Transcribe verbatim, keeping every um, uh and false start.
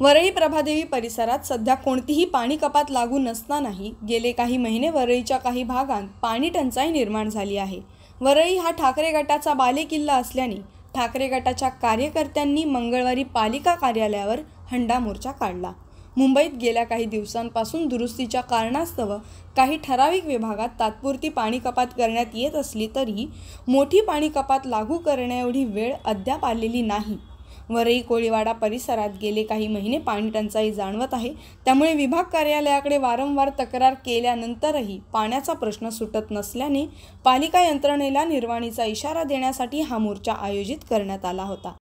वरळी प्रभादेवी परिसरात सध्या कोणतीही पाणी कपात लागू नसतानाही गेले काही महिने वरळीच्या काही भागांत पाणी टंचाई निर्माण झाली आहे। वरळी हा ठाकरे गटाचा बालेकिल्ला असल्याने ठाकरे गटाच्या कार्यकर्त्यांनी मंगळवारी पालिका कार्यालयावर हंडा मोर्चा काढला। मुंबईत गेल्या काही दिवसांपासून दुरुस्तीच्या कारणास्तव काही ठराविक विभागात तात्पुरती पाणी कपात करण्यात येत असली तरी मोठी पाणी कपात लागू करण्याएवढी वेळ अद्याप आलेली नाही। वरळी कोळीवाडा परिसरात गेले काही महिने पाणी टंचाई जाणवत आहे, त्यामुळे विभाग कार्यालयाकडे वारंवार तक्रार केल्यानंतरही पाण्याचा प्रश्न सुटत नसल्याने पालिका यंत्रणेला निर्वाणीचा इशारा देण्यासाठी हा मोर्चा आयोजित करण्यात आला होता।